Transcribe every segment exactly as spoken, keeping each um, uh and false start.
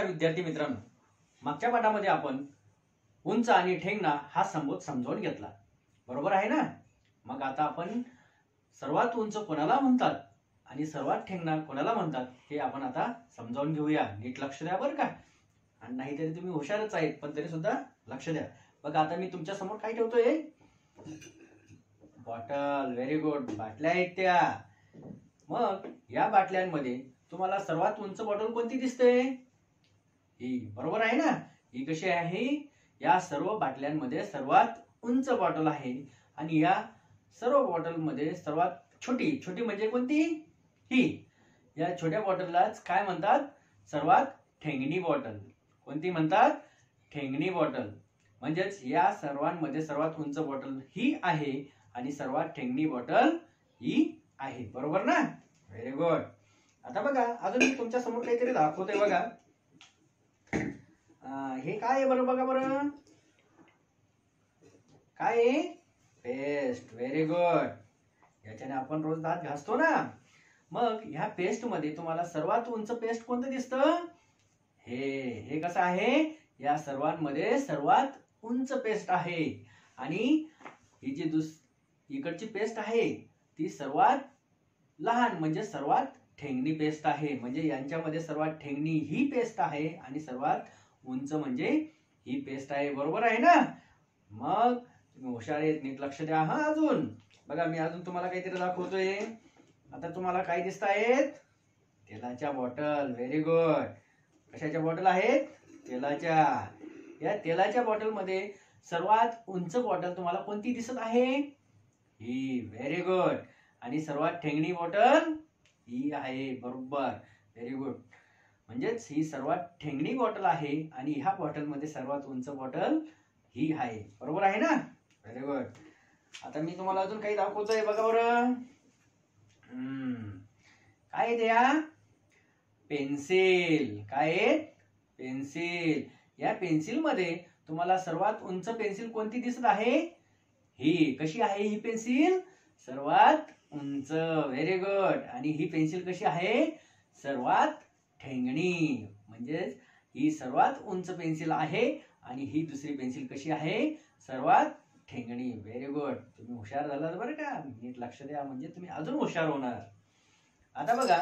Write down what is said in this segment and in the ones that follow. नमस्कार विद्यार्थी मित्रांनो, मागच्या पाठामध्ये आपण उंच आणि ठेंगणा हा संबोध समजावून घेतला, बरोबर आहे ना। मग आता आपण सर्वात उंच कोणाला म्हणतात आणि सर्वात ठेंगणा कोणाला म्हणतात हे आपण आता समजावून घेऊया। नीट लक्ष द्या बरं का, आणि नाहीतरी तुम्ही हुशारच आहेत पण तरी सुद्धा लक्ष द्या। बघ आता मी तुमच्या समोर काय ठेवतोय, बॉटल। व्हेरी गुड, बाटल्या आहेत त्या। मग या बाटल्यांमध्ये तुम्हाला सर्वात उंच बॉटल कोणती दिसते, ही, बरोबर आहे ना। ही कशी आहे, या सर्व बाटल्यांमध्ये सर्वात उंच बॉटल आहे आणि या सर्व बॉटलमध्ये सर्वात छोटी, छोटी म्हणजे कोणती, ही। या छोट्या बॉटललाच काय म्हणतात, सर्वात ठेंगणी बॉटल। कोणती म्हणतात, ठेंगणी बॉटल। म्हणजेच या सर्वांमध्ये सर्वात उंच बॉटल ही आहे आणि सर्वात ठेंगणी बॉटल ही आहे, बरोबर ना। Very good. आता बघा अजून मी तुमच्या समोर काहीतरी दाखवतोय बघा। हे काय आहे बरं, बघा बरं काय आहे, पेस्ट। व्हेरी गुड, याच्याने आपण रोज दात घासतो ना। मग ह्या पेस्ट मध्ये तुम्हाला सर्वात उंच पेस्ट कोणतं दिसतं, हे। हे कसं आहे, या सर्वांमध्ये सर्वात उंच पेस्ट आहे आणि ही जी दुस इकडची पेस्ट आहे ती सर्वात लहान म्हणजे सर्वात ठेंगणी पेस्ट आहे। म्हणजे यांच्यामध्ये सर्वात ठेंगणी ही पेस्ट आहे आणि सर्वात उंच म्हणजे ही पेस्ट आहे, बरोबर आहे ना। मग तुम्ही हुशार आहेत, नीट लक्ष द्या हा। अजून बघा मी अजून तुम्हाला काहीतरी दाखवतोय। आता तुम्हाला काय दिसत आहेत, तेलाच्या बॉटल। व्हेरी गुड, कशाच्या बॉटल आहेत, तेलाच्या। या तेलाच्या बॉटलमध्ये सर्वात उंच बॉटल तुम्हाला कोणती दिसत आहे, ही। व्हेरी गुड, आणि सर्वात ठेंगणी बॉटल ही आहे, बरोबर। व्हेरी गुड, म्हणजेच ही सर्वात ठेंगणी बॉटल आहे आणि ह्या बॉटलमध्ये सर्वात उंच बॉटल ही आहे, बरोबर आहे ना। व्हेरी गुड, आता मी तुम्हाला अजून काही दाखवतो आहे बघा बरं। काय द्या, पेन्सिल। काय पेन्सिल, या पेन्सिलमध्ये तुम्हाला सर्वात उंच पेन्सिल कोणती दिसत आहे, ही। कशी आहे ही पेन्सिल, सर्वात उंच। व्हेरी गुड, आणि ही पेन्सिल कशी आहे, सर्वात ठेंगणी। म्हणजेच ही सर्वात उंच पेन्सिल आहे आणि ही दुसरी पेन्सिल कशी आहे, सर्वात ठेंगणी। व्हेरी गुड, तुम्ही हुशार झालात बरं का, नीट लक्ष द्या म्हणजे तुम्ही अजून हुशार होणार। आता बघा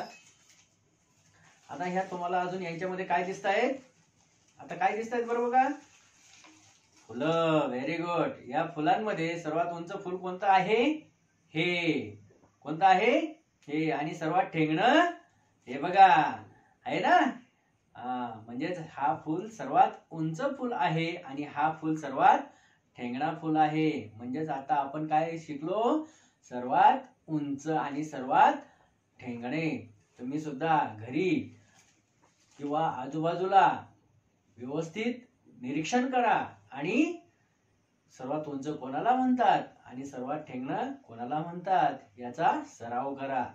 आता ह्या तुम्हाला अजून यांच्यामध्ये काय दिसत आहेत, आता काय दिसत आहेत बरं बघा, फुलं। व्हेरी गुड, या फुलांमध्ये सर्वात उंच फुल कोणतं आहे, हे। कोणतं आहे, हे। आणि सर्वात ठेंगणं, हे बघा आहे ना। म्हणजेच हा फुल सर्वात उंच फुल आहे आणि हा फुल सर्वात ठेंगणा फुल आहे। म्हणजेच आता आपण काय शिकलो, सर्वात उंच आणि सर्वात ठेंगणे। तुम्ही सुद्धा घरी किंवा आजूबाजूला व्यवस्थित निरीक्षण करा आणि सर्वात उंच कोणाला म्हणतात आणि सर्वात ठेंगणा कोणाला म्हणतात याचा सराव करा।